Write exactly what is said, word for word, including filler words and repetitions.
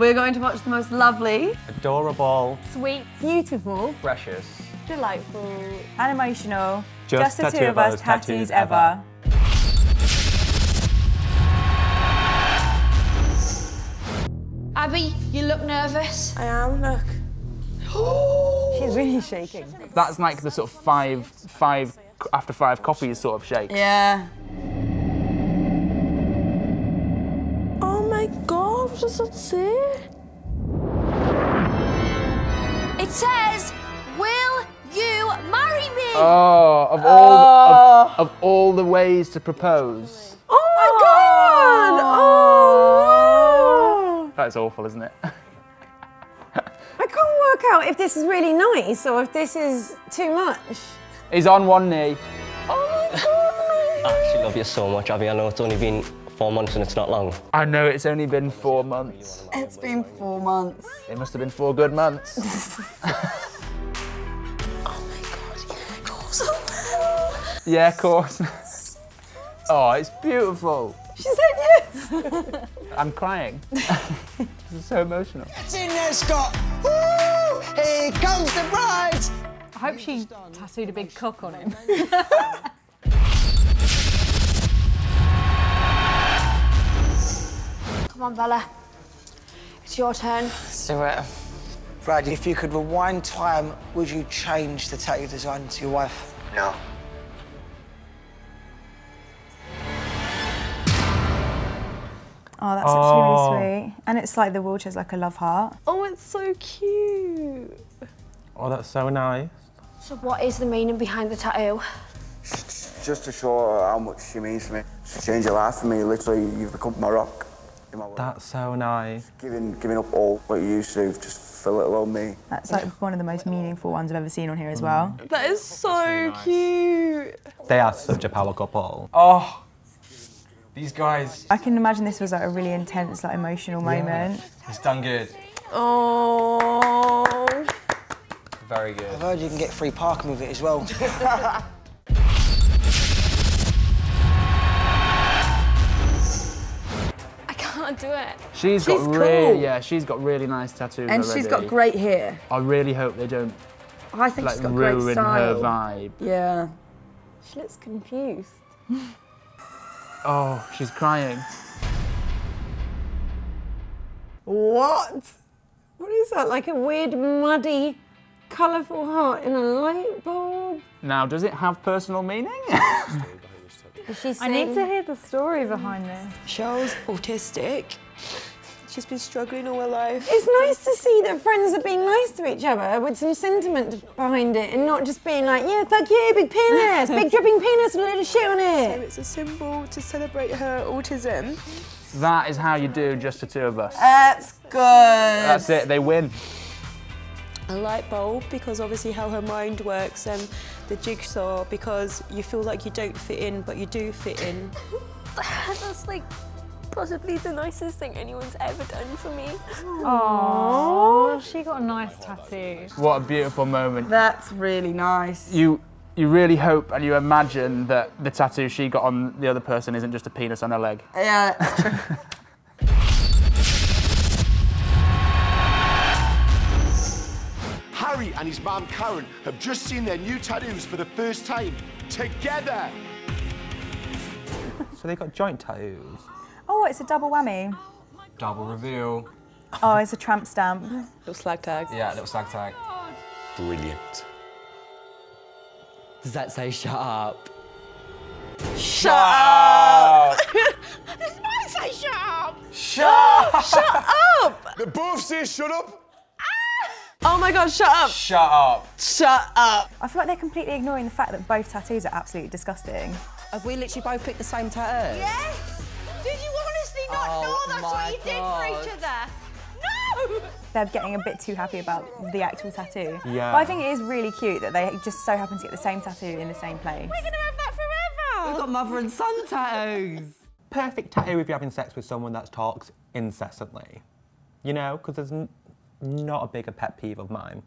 We're going to watch the most lovely, adorable, sweet, beautiful, precious, delightful, and emotional Just, just the Two of Us tattoos ever. Abby, you look nervous. I am, look. She's really shaking. That's like the sort of five, five, after five coffees sort of shake. Yeah. Oh my God, what does that say? It says, will you marry me? Oh, of all, oh. The, of, of all the ways to propose. Oh my oh. God! Oh! That's awful, isn't it? I can't work out if this is really nice or if this is too much. He's on one knee. Oh my God! I actually love you so much, Abby. I know it's only been four months and it's not long. I know it's only been four months. It's been four months. It must have been four good months. Oh my God, yeah, of course I will. Yeah, of course. Oh, it's beautiful. She said yes. I'm crying. This is so emotional. Get in there, Scott! Woo! Here comes the bride! I hope she tattooed a big cock on him. Come on, Bella. It's your turn. Let's do it. Brad, if you could rewind time, would you change the tattoo design to your wife? No. Oh, that's oh. actually really sweet. And it's like the wheelchair's like a love heart. Oh, it's so cute. Oh, that's so nice. So what is the meaning behind the tattoo? Just to show her how much she means to me. She changed her life for me. Literally, you've become my rock in my world. That's so nice. Just giving, giving up all what you used to, just for little old me. That's like one of the most meaningful ones I've ever seen on here as well. Mm. That is so, so nice. Cute. They are such a power couple. Oh. These guys. I can imagine this was like a really intense, like emotional yeah. moment. He's done good. Oh. Very good. I've heard you can get free parking with it as well. I can't do it. She's, she's got cool. really, yeah, she's got really nice tattoos. And already. She's got great hair. I really hope they don't. I think like, she's got ruin great style. Her vibe. Yeah. She looks confused. Oh, she's crying. What? What is that? Like a weird, muddy, colourful heart in a light bulb? Now, does it have personal meaning? I need to hear the story behind this. Cheryl's autistic. She's been struggling all her life. It's nice to see that friends are being nice to each other with some sentiment behind it and not just being like, yeah, fuck you, big penis, big dripping penis with a little shit on it. So it's a symbol to celebrate her autism. That is how you do Just the Two of Us. That's good. That's it, they win. A light bulb, because obviously how her mind works, and the jigsaw, because you feel like you don't fit in, but you do fit in. That's like... possibly the nicest thing anyone's ever done for me. Oh, she got a nice tattoo. What a beautiful moment. That's really nice. You you really hope and you imagine that the tattoo she got on the other person isn't just a penis on her leg. Yeah, that's true. Harry and his mum Karen have just seen their new tattoos for the first time together. So they got joint tattoos. Oh, it's a double whammy. Double reveal. Oh, it's a tramp stamp. Little slag tag. Yeah, little slag tag. Brilliant. Does that say shut up? Shut, shut up! Does mine say shut up? Shut up! Shut up! They both say shut up. Oh my God, shut up! Shut up! Shut up! I feel like they're completely ignoring the fact that both tattoos are absolutely disgusting. Have we literally both picked the same tattoo? Yes! Did you honestly not oh know that's what you God. Did for each other? No! They're getting a bit too happy about the actual tattoo. Yeah. But I think it is really cute that they just so happen to get the same tattoo in the same place. We're gonna have that forever! We've got mother and son tattoos. Perfect tattoo if you're having sex with someone that talks incessantly. You know, because there's n not a bigger pet peeve of mine.